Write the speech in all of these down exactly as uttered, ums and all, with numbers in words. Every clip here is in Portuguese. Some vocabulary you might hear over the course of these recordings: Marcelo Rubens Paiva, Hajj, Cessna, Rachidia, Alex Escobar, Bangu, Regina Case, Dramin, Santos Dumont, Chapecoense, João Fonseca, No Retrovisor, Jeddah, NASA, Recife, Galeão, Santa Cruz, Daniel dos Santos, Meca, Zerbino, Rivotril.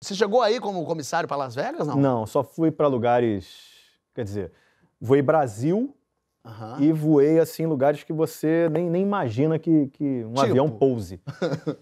Você chegou aí como comissário para Las Vegas, não? Não, só fui para lugares... Quer dizer, voei Brasil uhum. e voei, assim, lugares que você nem, nem imagina que, que um tipo. avião pouse.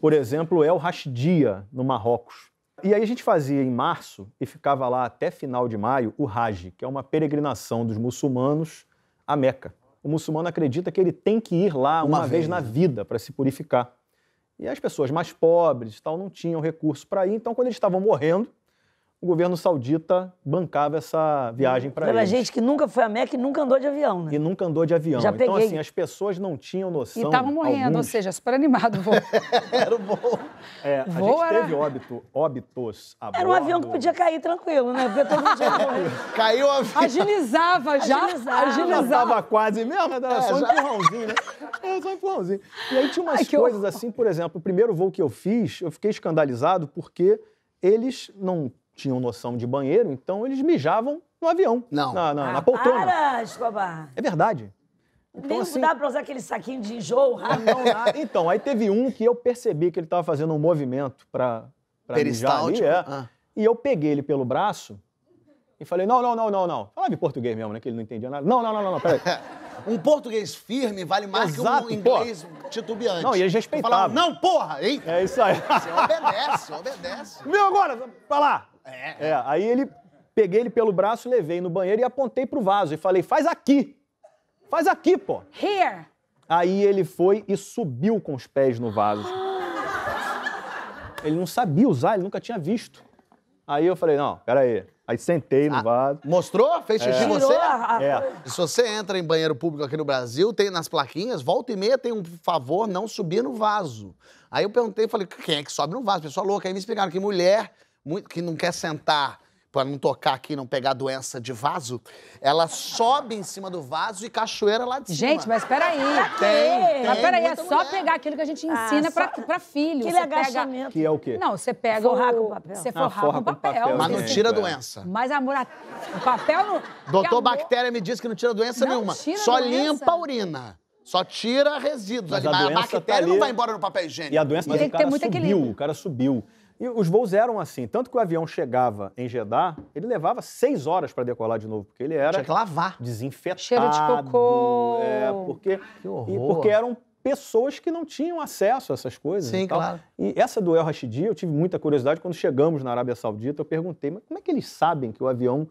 Por exemplo, é o Rachidia, no Marrocos. E aí a gente fazia em março, e ficava lá até final de maio, o Hajj, que é uma peregrinação dos muçulmanos à Meca. O muçulmano acredita que ele tem que ir lá uma, uma vez, vez na vida para se purificar. E as pessoas mais pobres tal não tinham recurso para ir, então quando eles estavam morrendo, o governo saudita bancava essa viagem para eles. Era gente que nunca foi a Meca e nunca andou de avião, né? E nunca andou de avião. Já peguei. Então, assim, as pessoas não tinham noção... E estavam morrendo, alguns... ou seja, super animado o voo. Era o voo. É, voo a gente era... teve óbito, óbitos a bordo. Era um avião que podia cair tranquilo, né? Porque todo mundo já morreu. Caiu o avião. Agilizava já. Agilizava. Agilizava. Tava quase mesmo, mas era é, só um já... empurrãozinho, né? Era só um empurrãozinho. E aí tinha umas Ai, coisas eu... assim, por exemplo, o primeiro voo que eu fiz, eu fiquei escandalizado porque eles não... tinham noção de banheiro, então eles mijavam no avião, não. na, na, ah, na poltrona. Para, Escobar! É verdade. Então, nem assim... dá pra usar aquele saquinho de enjoo, ramão lá. Então, aí teve um que eu percebi que ele estava fazendo um movimento pra, pra mijar ali. É. Ah. E eu peguei ele pelo braço e falei, não, não, não, não, não. Falava em português mesmo, né, que ele não entendia nada. Não, não, não, não, não peraí. Um português firme vale mais Exato, que um inglês porra. titubeante. Não, e eles respeitavam. Falavam, não, porra, hein? É isso aí. Você obedece, obedece. Meu, agora, pra lá. É. é, aí ele, peguei ele pelo braço, levei no banheiro e apontei pro vaso. E falei, faz aqui. Faz aqui, pô. Here. Aí ele foi e subiu com os pés no vaso. Ele não sabia usar, ele nunca tinha visto. Aí eu falei, não, peraí. Aí sentei no ah, vaso. Mostrou? Fez xixi é. em você? A... É. Se você entra em banheiro público aqui no Brasil, tem nas plaquinhas, volta e meia tem um favor não subir no vaso. Aí eu perguntei, falei, quem é que sobe no vaso? Pessoa louca. Aí me explicaram que mulher... Muito, que não quer sentar pra não tocar aqui, não pegar doença de vaso, ela sobe em cima do vaso e cachoeira lá de cima. Gente, mas peraí. Tem, tem, mas peraí, é só mulher. pegar aquilo que a gente ensina ah, pra, só... pra filho. Que legal. Que é o quê? Não, você pega forrar o... com papel. Você forrar ah, com, com papel. papel. Mas não tira é. doença. Mas a mura... o papel não... Doutor Bactéria me disse que não tira doença não nenhuma. Tira só doença. Limpa a urina. Só tira resíduos. Mas a, a bactéria tá não vai embora no papel higiênico. E a doença... Mas tem o cara que ter muito subiu, equilíbrio. O cara subiu. E os voos eram assim, tanto que o avião chegava em Jeddah, ele levava seis horas para decolar de novo, porque ele era... Tinha que lavar. Desinfetado. Cheiro de cocô. É, porque... Que horror. E porque eram pessoas que não tinham acesso a essas coisas. Sim, e tal. Claro. E essa do El Rachidi, eu tive muita curiosidade. Quando chegamos na Arábia Saudita, eu perguntei, mas como é que eles sabem que o avião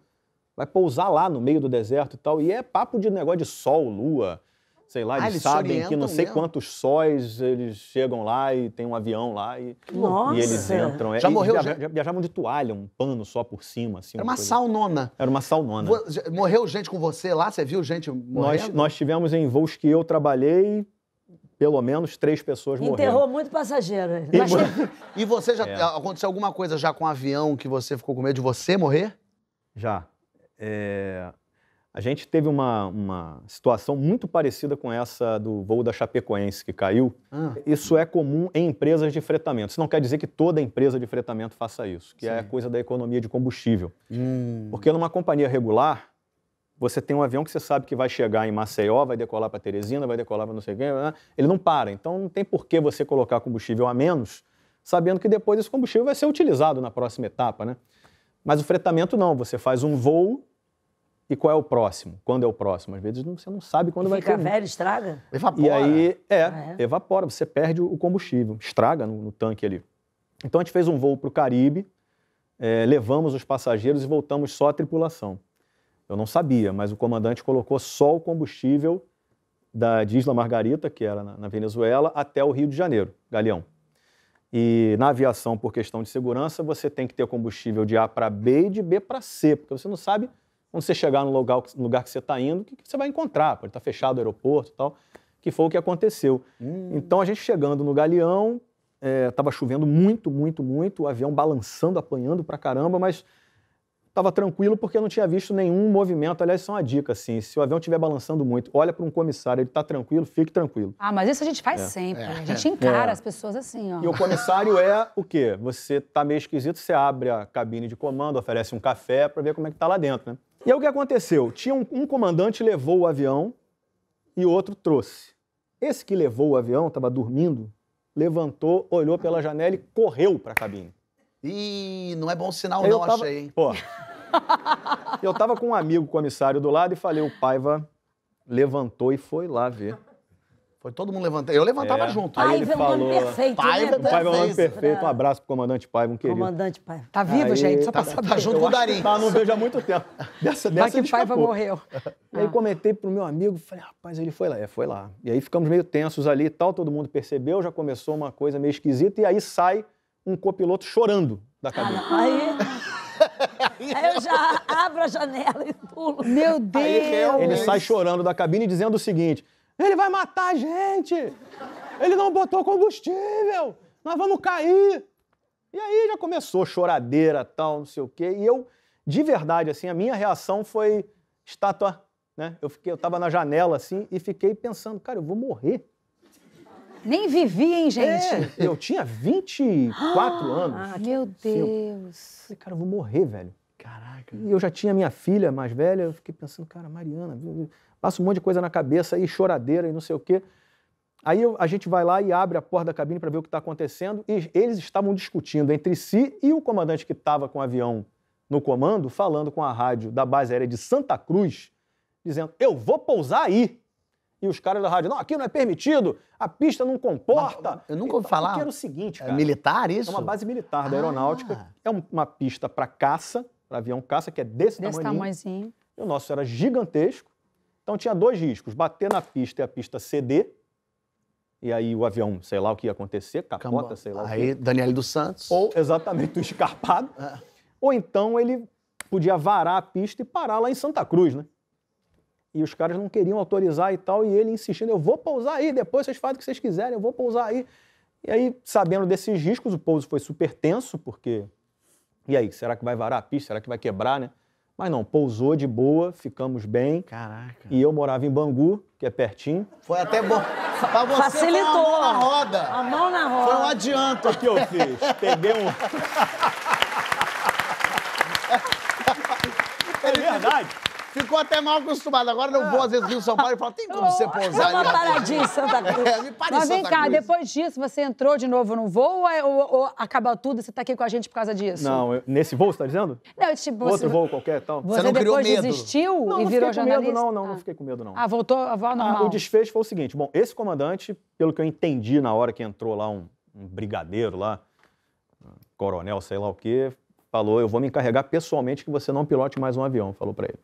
vai pousar lá no meio do deserto e tal? E é papo de negócio de sol, lua... Sei lá, ah, eles, eles sabem que não sei mesmo. quantos sóis eles chegam lá e tem um avião lá e, Nossa. e eles entram. Já é, morreu? Viajavam, já... viajavam de toalha, um pano só por cima. Assim, Era uma, uma saunona. Era uma saunona. Morreu gente com você lá? Você viu gente morrendo? Nós, nós tivemos em voos que eu trabalhei, pelo menos três pessoas morreram. Enterrou muito passageiro. E, Mas... e você já... É. Aconteceu alguma coisa já com um avião que você ficou com medo de você morrer? Já. É... A gente teve uma, uma situação muito parecida com essa do voo da Chapecoense que caiu. Ah. Isso é comum em empresas de fretamento. Isso não quer dizer que toda empresa de fretamento faça isso, que Sim. é coisa da economia de combustível. Hum. Porque numa companhia regular, você tem um avião que você sabe que vai chegar em Maceió, vai decolar para Teresina, vai decolar para não sei quem, ele não para. Então não tem por que você colocar combustível a menos, sabendo que depois esse combustível vai ser utilizado na próxima etapa, né? Mas o fretamento não, você faz um voo. E qual é o próximo? Quando é o próximo? Às vezes você não sabe quando e vai fica ter. Fica velho, estraga? Evapora. E aí, é, ah, é, evapora. Você perde o combustível, estraga no, no tanque ali. Então a gente fez um voo para o Caribe, é, levamos os passageiros e voltamos só a tripulação. Eu não sabia, mas o comandante colocou só o combustível da Isla Margarita, que era na, na Venezuela, até o Rio de Janeiro, Galeão. E na aviação, por questão de segurança, você tem que ter combustível de A para B e de B para C, porque você não sabe... Quando você chegar no lugar, no lugar que você está indo, o que você vai encontrar? Pode estar fechado o aeroporto e tal, que foi o que aconteceu. Hum. Então, a gente chegando no Galeão, estava é, chovendo muito, muito, muito, o avião balançando, apanhando pra caramba, mas estava tranquilo porque eu não tinha visto nenhum movimento. Aliás, isso é uma dica, assim, se o avião estiver balançando muito, olha para um comissário, ele está tranquilo, fique tranquilo. Ah, mas isso a gente faz é. sempre, é. a gente encara é. as pessoas assim, ó. E o comissário é o quê? Você está meio esquisito, você abre a cabine de comando, oferece um café para ver como é que está lá dentro, né? E aí o que aconteceu? Tinha um, um comandante levou o avião e outro trouxe. Esse que levou o avião, estava dormindo, levantou, olhou pela janela e correu para a cabine. Ih, não é bom sinal, eu não, tava... achei. Pô, eu tava com um amigo comissário do lado e falei, o Paiva levantou e foi lá ver. Foi todo mundo levantando. Eu levantava é. junto. Aí ele falou... Perfeito, Paiva, né? Paiva é um homem perfeito. Um abraço pro comandante Paiva, um querido. Comandante Paiva. Tá vivo, aí, gente? Só tá, pra saber. Tá junto com o Darim. Tá, não vejo há muito tempo. Dessa, dessa Mas que Paiva morreu. Aí ah. comentei pro meu amigo, falei, rapaz, ele foi lá. É, foi lá. E aí ficamos meio tensos ali e tal, todo mundo percebeu, já começou uma coisa meio esquisita, e aí sai um copiloto chorando da cabina. Ah, aí... Aí eu já abro a janela e pulo. Meu Deus! Aí, ele sai chorando da cabine dizendo o seguinte, ele vai matar a gente! Ele não botou combustível! Nós vamos cair! E aí já começou choradeira, tal, não sei o quê. E eu, de verdade, assim, a minha reação foi estátua, né? Eu, fiquei, eu tava na janela, assim, e fiquei pensando, cara, eu vou morrer. Nem vivi, hein, gente? É, eu tinha vinte e quatro anos. Ah, meu Deus. Eu falei, cara, eu vou morrer, velho. Caraca. E eu já tinha minha filha mais velha, eu fiquei pensando, cara, Mariana, passa um monte de coisa na cabeça e choradeira e não sei o quê. Aí eu, a gente vai lá e abre a porta da cabine para ver o que está acontecendo e eles estavam discutindo entre si e o comandante que estava com o avião no comando, falando com a rádio da base aérea de Santa Cruz, dizendo, eu vou pousar aí. E os caras da rádio, não, aqui não é permitido, a pista não comporta. Eu nunca ouvi falar. Porque era o seguinte, cara. É militar isso? É uma base militar da aeronáutica. Ah. É uma pista para caça, para avião caça, que é desse tamanho. Desse tamanhozinho. E o nosso era gigantesco. Então tinha dois riscos, bater na pista e a pista ceder. E aí o avião, sei lá o que ia acontecer, capota, Camba. sei lá. Aí, Daniel dos Santos. Ou exatamente o escarpado. É. Ou então ele podia varar a pista e parar lá em Santa Cruz, né? E os caras não queriam autorizar e tal, e ele insistindo, eu vou pousar aí, depois vocês fazem o que vocês quiserem, eu vou pousar aí. E aí, sabendo desses riscos, o pouso foi super tenso, porque... E aí, será que vai varar a pista? Será que vai quebrar, né? Mas não, pousou de boa, ficamos bem. Caraca. E eu morava em Bangu, que é pertinho. Foi até bom. Pra você, facilitou. Foi a mão na roda. A mão na roda. Foi um adianto. O que eu fiz? Peguei um... É verdade. Ficou até mal acostumado. Agora eu vou, às vezes, vir em São Paulo e falo, tem como você pousar ali? É uma paradinha em Santa Cruz. É, me parece Mas vem Santa cá, Cruz. Depois disso, você entrou de novo num voo ou, ou, ou acabou tudo e você tá aqui com a gente por causa disso? Não, eu, nesse voo, você tá dizendo? Não, tipo... Outro você, voo qualquer e tal. Você, você não criou medo? Você depois desistiu não, e não virou jornalista? Medo, não, não, ah. não fiquei com medo, não. Ah, voltou a voar normal? Ah, o desfecho foi o seguinte. Bom, esse comandante, pelo que eu entendi na hora que entrou lá um, um brigadeiro lá, um coronel, sei lá o quê, falou, eu vou me encarregar pessoalmente que você não pilote mais um avião, falou pra ele.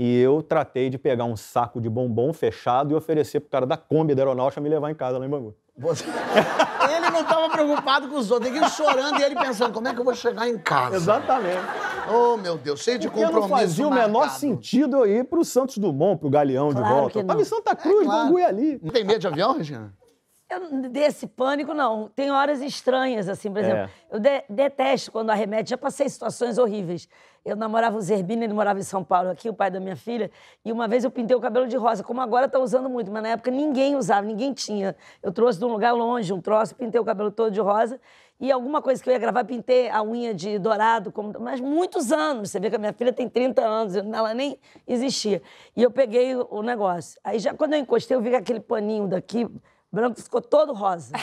E eu tratei de pegar um saco de bombom fechado e oferecer pro cara da Kombi da aeronáutica me levar em casa lá em Bangu. Você... Ele não tava preocupado com os outros, ele chorando e ele pensando, como é que eu vou chegar em casa? Exatamente. Oh, meu Deus, cheio de compromisso. Porque não fazia marcado. o menor sentido eu ir pro Santos Dumont, pro Galeão claro de volta. Eu tava em Santa Cruz, é, claro. Bangu e ali. Não tem medo de avião, Regina? Eu, desse pânico, não. Tem horas estranhas, assim, por exemplo. É. Eu de, detesto quando arremete. Já passei situações horríveis. Eu namorava o Zerbino, ele morava em São Paulo, aqui, o pai da minha filha. E uma vez eu pintei o cabelo de rosa, como agora tá usando muito. Mas na época ninguém usava, ninguém tinha. Eu trouxe de um lugar longe um troço, pintei o cabelo todo de rosa. E alguma coisa que eu ia gravar, pintei a unha de dourado. Como... Mas muitos anos. Você vê que a minha filha tem trinta anos, ela nem existia. E eu peguei o, o negócio. Aí já quando eu encostei, eu vi que aquele paninho daqui... branco ficou todo rosa.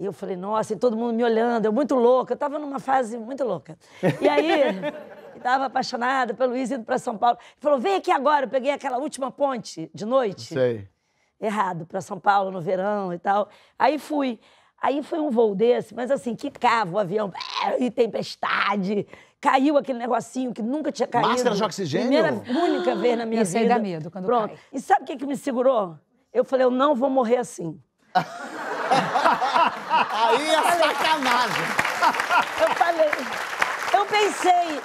E eu falei, nossa, e todo mundo me olhando, eu muito louca, eu tava numa fase muito louca. E aí, eu tava apaixonada pelo Luiz indo pra São Paulo. Ele falou, vem aqui agora, eu peguei aquela última ponte de noite. Sei. Errado, pra São Paulo no verão e tal. Aí fui. Aí foi um voo desse, mas assim, quicava o avião, e tempestade. Caiu aquele negocinho que nunca tinha caído. Máscara de oxigênio? Primeira, única vez na minha Isso vida. Isso aí dá medo quando Pronto. cai. E sabe o que, que me segurou? Eu falei, eu não vou morrer assim. Aí é sacanagem. Eu falei, eu pensei,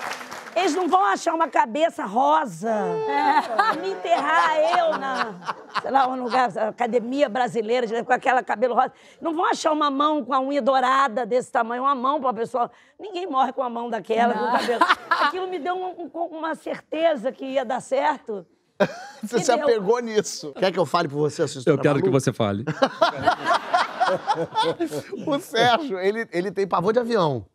eles não vão achar uma cabeça rosa é. me enterrar eu na, sei lá, um lugar, academia brasileira, com aquela cabelo rosa. Não vão achar uma mão com a unha dourada desse tamanho, uma mão pra uma pessoa. Ninguém morre com a mão daquela, não. com o cabelo. Aquilo me deu um, um, uma certeza que ia dar certo. Você que se deu. apegou nisso. Quer que eu fale por você, assistente? Eu quero maluca? que você fale. O Sérgio, ele, ele tem pavor de avião.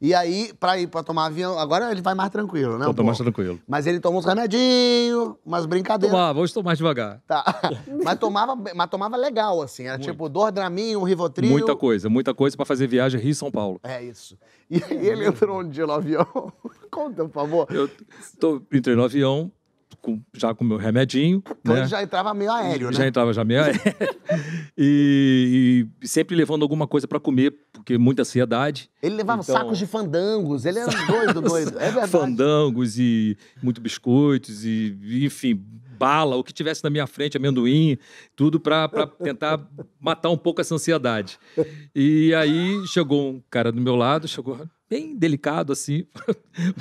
E aí, pra ir pra tomar avião, agora ele vai mais tranquilo, né? Tô mais tranquilo. Mas ele tomou uns remedinhos, umas brincadeiras. Tomava, vamos tomar devagar. Tá. mas, tomava, mas tomava legal, assim. Era muito. Tipo, dois Dramin, um Rivotril. Muita coisa, muita coisa pra fazer viagem Rio-São Paulo. É isso. E aí ele entrou um dia no avião. Conta, por favor. Eu tô, entrei no avião, com, já com o meu remedinho. Então né? ele já entrava meio aéreo, né? Já entrava já meio aéreo. e, e sempre levando alguma coisa pra comer, porque muita ansiedade. Ele levava então... sacos de fandangos, ele era doido, doido. É verdade. Fandangos e muito biscoitos e, enfim, bala, o que tivesse na minha frente, amendoim, tudo pra, pra tentar matar um pouco essa ansiedade. E aí chegou um cara do meu lado, chegou... bem delicado, assim,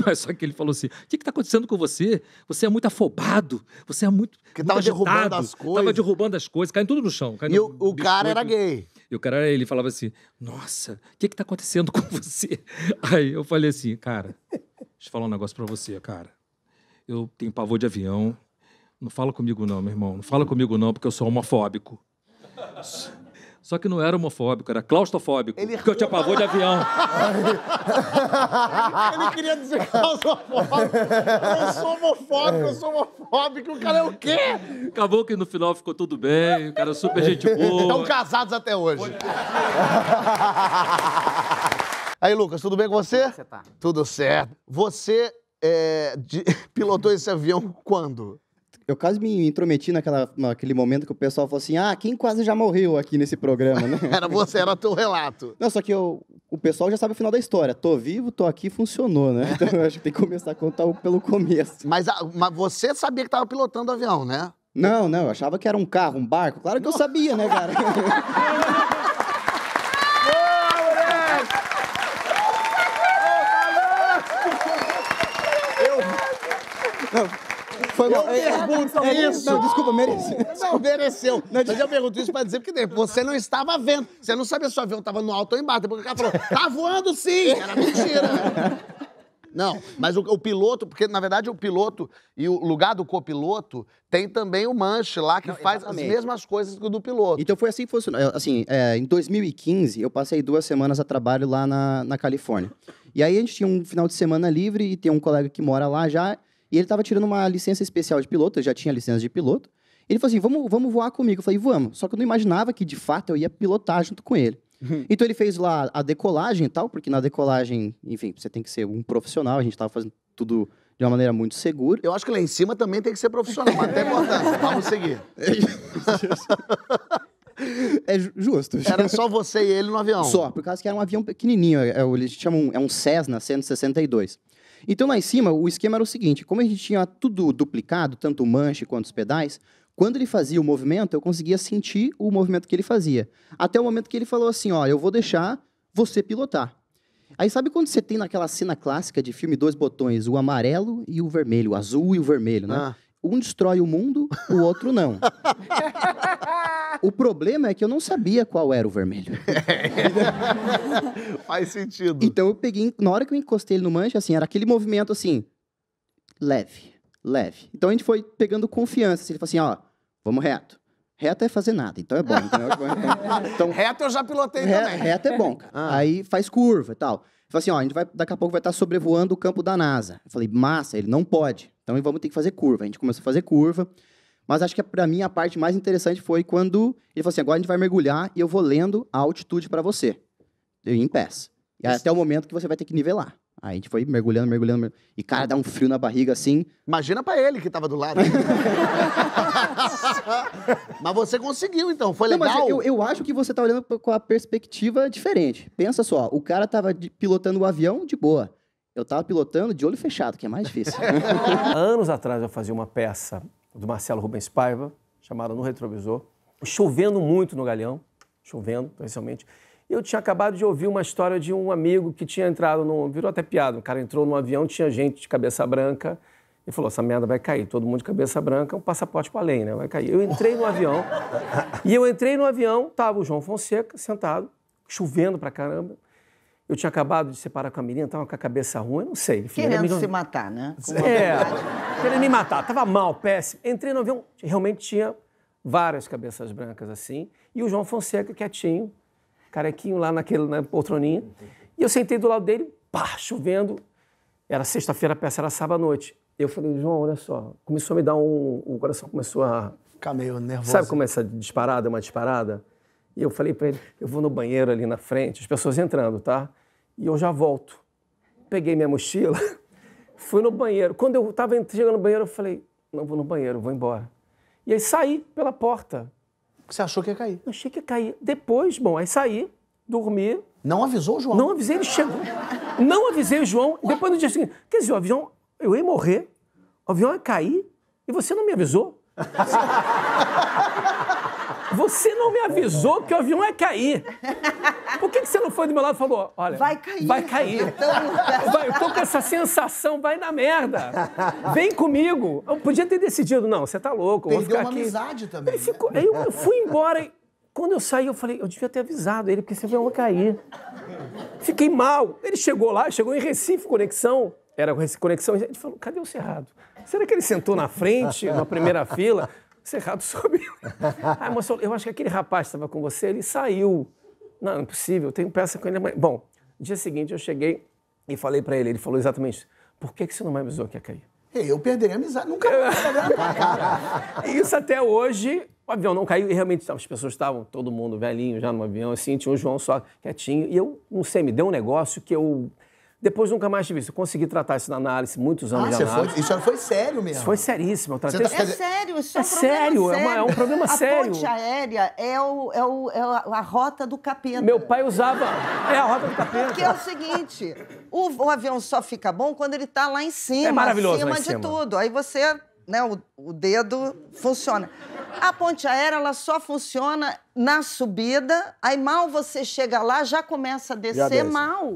mas só que ele falou assim, o que que tá acontecendo com você? Você é muito afobado, você é muito... Porque tava derrubando as coisas. Tava derrubando as coisas, caindo tudo no chão. E o, o cara era gay. E o cara, ele falava assim, nossa, o que que tá acontecendo com você? Aí eu falei assim, cara, deixa eu falar um negócio pra você, cara. Eu tenho pavor de avião, não fala comigo não, meu irmão, não fala comigo não, porque eu sou homofóbico. Só que não era homofóbico, era claustrofóbico. Ele... Porque eu tinha pavor de avião. Ele queria dizer claustrofóbico. Eu sou homofóbico, eu sou homofóbico. O cara é o quê? Acabou que no final ficou tudo bem, o cara é super gente boa. Estão casados até hoje. Aí, Lucas, tudo bem com você? Como você tá? Tudo certo. Você é, de, pilotou esse avião quando? Eu quase me intrometi naquela, naquele momento que o pessoal falou assim, ah, quem quase já morreu aqui nesse programa, né? Era você, era teu relato. Não, só que eu, o pessoal já sabe o final da história. Tô vivo, tô aqui, funcionou, né? Então eu acho que tem que começar a contar pelo começo. Mas, a, mas você sabia que tava pilotando o avião, né? Não, não, eu achava que era um carro, um barco. Claro que não. Eu sabia, né, cara? eu... Foi eu pergunto é, é, isso. Não, desculpa, mereceu. Não, mereceu. Mas eu pergunto isso pra dizer que você não estava vendo. Você não sabia se o avião estava no alto ou embaixo. Depois o cara falou, tá voando sim. Era mentira. Não, mas o, o piloto, porque na verdade o piloto e o lugar do copiloto tem também o manche lá que não, faz exatamente. As mesmas coisas que o do piloto. Então foi assim que funcionou. Assim, é, em dois mil e quinze, eu passei duas semanas a trabalho lá na, na Califórnia. E aí a gente tinha um final de semana livre e tem um colega que mora lá já. E ele estava tirando uma licença especial de piloto, eu já tinha licença de piloto. Ele falou assim, vamos, vamos voar comigo. Eu falei, vamos. Só que eu não imaginava que, de fato, eu ia pilotar junto com ele. Uhum. Então, ele fez lá a decolagem e tal, porque na decolagem, enfim, você tem que ser um profissional. A gente estava fazendo tudo de uma maneira muito segura. Eu acho que lá em cima também tem que ser profissional, mas até importância. Vamos seguir. É justo. Era só você e ele no avião? Só, por causa que era um avião pequenininho. Eles chamam, é um Cessna cento e sessenta e dois. Então, lá em cima, o esquema era o seguinte, como a gente tinha tudo duplicado, tanto o manche quanto os pedais, quando ele fazia o movimento, eu conseguia sentir o movimento que ele fazia. Até o momento que ele falou assim, ó, eu vou deixar você pilotar. Aí sabe quando você tem naquela cena clássica de filme dois botões, o amarelo e o vermelho, o azul e o vermelho, né? Ah. Um destrói o mundo, o outro não. O problema é que eu não sabia qual era o vermelho. Faz sentido. Então eu peguei, na hora que eu encostei ele no manche, assim, era aquele movimento assim, leve, leve. Então a gente foi pegando confiança, assim, ele falou assim, ó, vamos reto. Reto é fazer nada, então é bom. Então, então, reto eu já pilotei re, também. Reto é bom, cara. Ah. Aí faz curva e tal. Ele falou assim, ó, a gente vai, daqui a pouco vai estar sobrevoando o campo da NASA. Eu falei, massa, ele não pode. Então vamos ter que fazer curva. A gente começou a fazer curva. Mas acho que para mim a parte mais interessante foi quando ele falou assim, agora a gente vai mergulhar e eu vou lendo a altitude para você. Eu ia em pés. E até o momento que você vai ter que nivelar. Aí a gente foi mergulhando, mergulhando, mergulhando. E cara, dá um frio na barriga assim. Imagina para ele que tava do lado. Mas você conseguiu então, foi legal. Não, mas eu, eu acho que você tá olhando com a perspectiva diferente. Pensa só, o cara tava pilotando o avião de boa. Eu tava pilotando de olho fechado, que é mais difícil. Anos atrás eu fazia uma peça do Marcelo Rubens Paiva, chamado No Retrovisor, chovendo muito no Galeão, chovendo, principalmente. E eu tinha acabado de ouvir uma história de um amigo que tinha entrado num... Virou até piada, um cara entrou num avião, tinha gente de cabeça branca, e falou, essa merda vai cair, todo mundo de cabeça branca, um passaporte para além, né, vai cair. Eu entrei no avião, e eu entrei no avião, tava o João Fonseca sentado, chovendo pra caramba. Eu tinha acabado de separar com a menina, tava com a cabeça ruim, não sei. Enfim, querendo me... se matar, né? É, querendo me matar. Tava mal, péssimo. Entrei no avião, realmente tinha várias cabeças brancas assim. E o João Fonseca quietinho, carequinho lá naquele, na poltroninha. E eu sentei do lado dele, pá, chovendo. Era sexta-feira, a peça era sábado à noite. Eu falei, João, olha só, começou a me dar um... O coração começou a... Ficar meio nervoso. Sabe como é essa disparada, uma disparada? E eu falei para ele, eu vou no banheiro ali na frente, as pessoas entrando, tá? E eu já volto. Peguei minha mochila, fui no banheiro. Quando eu estava chegando no banheiro, eu falei, não vou no banheiro, vou embora. E aí saí pela porta. Você achou que ia cair? Eu achei que ia cair. Depois, bom, aí saí, dormi. Não avisou o João? Não avisei, ele chegou. Não avisei o João. Ué? Depois, no dia seguinte, quer dizer, o avião, eu ia morrer, o avião ia cair e você não me avisou. Você não me avisou que o avião ia cair. Por que que você não foi do meu lado e falou, olha... Vai cair. Vai cair. Vai, eu tô com essa sensação, vai na merda. Vem comigo. Eu podia ter decidido, não, você tá louco. Perdeu, vou ficar uma aqui. Amizade também. Aí, ficou, né? Aí eu fui embora e quando eu saí, eu falei, eu devia ter avisado ele, porque esse avião ia cair. Fiquei mal. Ele chegou lá, chegou em Recife, conexão. Era conexão. Ele falou, cadê o Cerrado? Será que ele sentou na frente, na primeira fila? O Cerrado subiu. Aí, moça, eu acho que aquele rapaz que estava com você, ele saiu. Não, não é possível, eu tenho peça com ele. Bom, no dia seguinte eu cheguei e falei para ele, ele falou exatamente isso. Por que que você não me avisou que ia cair? Eu perderia a amizade, nunca mais. Isso até hoje, o avião não caiu e realmente as pessoas estavam, todo mundo velhinho já no avião, assim, tinha o João só quietinho. E eu, não sei, me deu um negócio que eu... Depois nunca mais tive isso. Eu consegui tratar isso na análise, muitos anos ah, de análise. Foi, isso foi sério mesmo? Isso foi seríssimo. Eu tratei... tá... É sério, isso é, é um sério, problema sério. É, uma, é um problema a sério. A ponte aérea é, o, é, o, é a rota do capeta. Meu pai usava... É a rota do capeta. Porque é o seguinte, o, o avião só fica bom quando ele está lá em cima. É maravilhoso acima lá em cima. De tudo. Aí você, né, o, o dedo funciona. A ponte aérea, ela só funciona na subida, aí mal você chega lá, já começa a descer mal.